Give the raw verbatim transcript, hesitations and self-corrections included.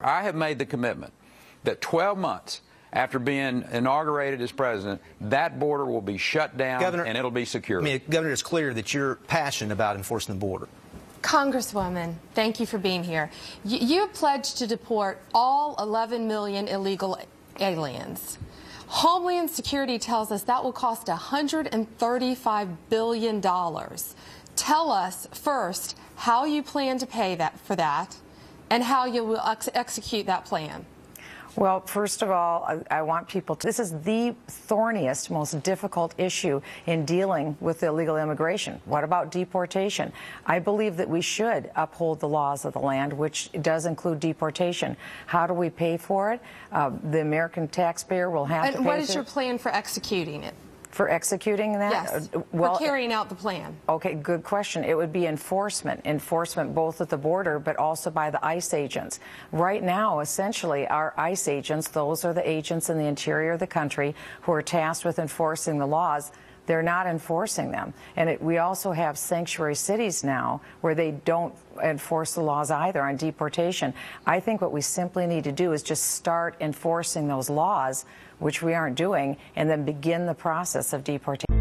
I have made the commitment that twelve months after being inaugurated as president, that border will be shut down, Governor, and it'll be secure. I mean, Governor, it's clear that you're passionate about enforcing the border. Congresswoman, thank you for being here. You, you pledged to deport all eleven million illegal aliens. Homeland Security tells us that will cost one hundred thirty-five billion dollars. Tell us first how you plan to pay that for that and how you will ex execute that plan. Well, first of all, I, I want people to, this is the thorniest, most difficult issue in dealing with illegal immigration. What about deportation? I believe that we should uphold the laws of the land, which does include deportation. How do we pay for it? Uh, the American taxpayer will have and to pay. And what is it. Your plan for executing it? For executing that? Yes, well, for carrying out the plan. Okay, good question. It would be enforcement, enforcement both at the border but also by the ICE agents. Right now, essentially, our ICE agents, those are the agents in the interior of the country who are tasked with enforcing the laws. They're not enforcing them. And it, we also have sanctuary cities now where they don't enforce the laws either on deportation. I think what we simply need to do is just start enforcing those laws, which we aren't doing, and then begin the process of deportation.